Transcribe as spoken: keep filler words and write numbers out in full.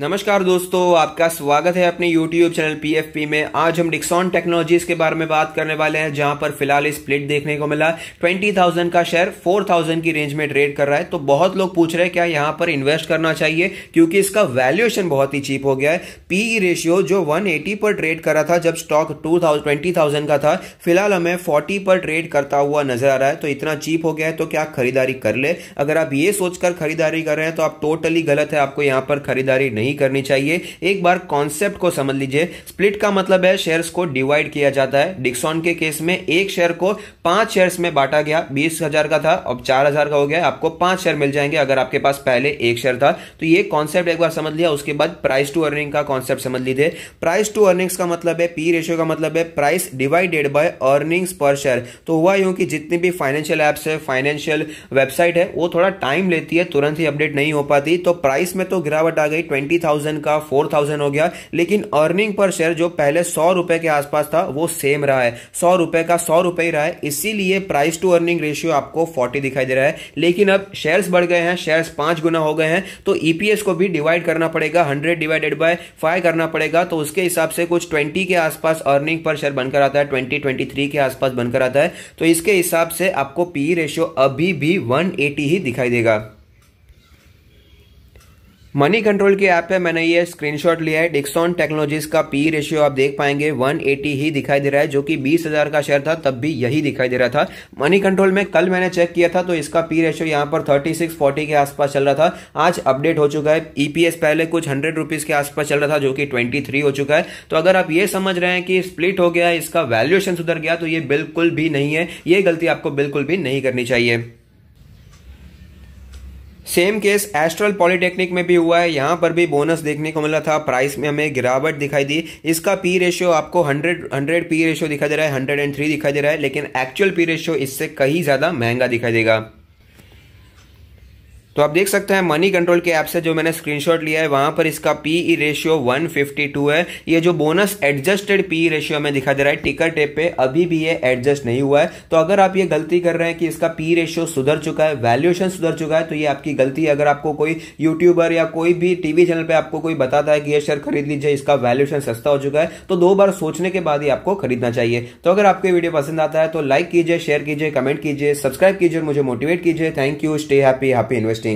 नमस्कार दोस्तों, आपका स्वागत है अपने YouTube channel P F P में। आज हम डिक्सन टेक्नोलॉजीज के बारे में बात करने वाले हैं, जहां पर फिलहाल स्प्लिट देखने को मिला। बीस हज़ार का शेयर चार हज़ार की रेंज में ट्रेड कर रहा है। तो बहुत लोग पूछ रहे हैं क्या यहां पर इन्वेस्ट करना चाहिए, क्योंकि इसका वैल्यूएशन बहुत ही चीप हो गया है। पीई रेशियो जो एक सौ अस्सी पर ट्रेड कर रहा था जब स्टॉक बीस हज़ार का था, फिलहाल हमें चालीस पर ट्रेड करता हुआ नजर आ रहा है। तो इतना चीप हो गया है तो क्या खरीदारी कर ले? अगर आप ये सोचकर खरीदारी कर रहे हैं तो आप टोटली गलत है, आपको यहां पर खरीदारी नहीं करनी चाहिए। एक बार कॉन्सेप्ट को समझ लीजिए। स्प्लिट का मतलब है शेयर्स को डिवाइड किया जाता है। डिक्सन के केस में एक शेयर को पांच शेयर्स में बांटा गया, बीस हज़ार का था अब चार हज़ार का हो गया, आपको पांच शेयर मिल जाएंगे अगर आपके पास पहले एक शेयर था। तो ये कॉन्सेप्ट एक बार समझ लिया। उसके बाद प्राइस टू अर्निंग का कॉन्सेप्ट समझ लीजिए। प्राइस टू अर्निंग्स का मतलब है, पी रेशियो का मतलब है प्राइस डिवाइडेड बाय अर्निंग्स पर शेयर। तो हुआ यूं कि जितनी भी फाइनेंशियल एप्स है, फाइनेंशियल वेबसाइट है, वो थोड़ा टाइम लेती है, तुरंत ही अपडेट नहीं हो पाती। तो प्राइस में तो गिरावट आ गई, बीस हज़ार का चार हज़ार हो गया, लेकिन अर्निंग पर शेयर जो पहले सौ रुपए के आसपास था वो सेम रहा है, सौ रुपए का सौ रुपए ही रहा है। इसीलिए प्राइस टू अर्निंग रेशियो आपको चालीस दिखाई दे रहा है। लेकिन अब शेयर्स बढ़ गए हैं, शेयर्स पांच गुना हो गए हैं, तो ईपीएस को भी डिवाइड करना पड़ेगा, हंड्रेड डिवाइडेड बाय फाइव करना पड़ेगा। तो उसके हिसाब से कुछ बीस के आसपास अर्निंग पर शेयर बनकर आता है, बीस तेईस के आसपास बनकर आता है। तो इसके हिसाब से आपको पीई रेशियो अभी भी एक सौ अस्सी ही दिखाई देगा। मनी कंट्रोल की ऐप है, मैंने ये स्क्रीनशॉट लिया है। डिक्सन टेक्नोलॉजीज का पी रेशियो आप देख पाएंगे एक सौ अस्सी ही दिखाई दे रहा है, जो कि बीस हज़ार का शेयर था तब भी यही दिखाई दे रहा था। मनी कंट्रोल में कल मैंने चेक किया था तो इसका पी रेशियो यहाँ पर छत्तीस चालीस के आसपास चल रहा था, आज अपडेट हो चुका है। ईपीएस पहले कुछ हंड्रेड रुपीज के आसपास चल रहा था जो कि तेईस हो चुका है। तो अगर आप ये समझ रहे हैं कि स्प्लिट हो गया, इसका वैल्यूएशन सुधर गया, तो ये बिल्कुल भी नहीं है। ये गलती आपको बिल्कुल भी नहीं करनी चाहिए। सेम केस एस्ट्रल पॉलिटेक्निक में भी हुआ है, यहाँ पर भी बोनस देखने को मिला था, प्राइस में हमें गिरावट दिखाई दी। इसका पी रेशियो आपको सौ सौ पी रेशियो दिखाई दे रहा है, एक सौ तीन दिखाई दे रहा है, लेकिन एक्चुअल पी रेशियो इससे कहीं ज़्यादा महंगा दिखाई देगा। तो आप देख सकते हैं मनी कंट्रोल के ऐप से जो मैंने स्क्रीनशॉट लिया है, वहां पर इसका पीई रेशियो एक सौ बावन है। ये जो बोनस एडजस्टेड पीई रेशियो में दिखा दे रहा है टिकर टेप पे, अभी भी ये एडजस्ट नहीं हुआ है। तो अगर आप ये गलती कर रहे हैं कि इसका पी रेशियो सुधर चुका है, वैल्यूएशन सुधर चुका है, तो ये आपकी गलती है। अगर आपको कोई यूट्यूबर या कोई भी टीवी चैनल पर आपको कोई बताता है कि ये शेयर खरीद लीजिए, इसका वैल्यूएशन सस्ता हो चुका है, तो दो बार सोचने के बाद ही आपको खरीदना चाहिए। तो अगर आपको वीडियो पसंद आता है तो लाइक कीजिए, शेयर कीजिए, कमेंट कीजिए, सब्सक्राइब कीजिए और मुझे मोटिवेट कीजिए। Thank you, stay happy, happy investing.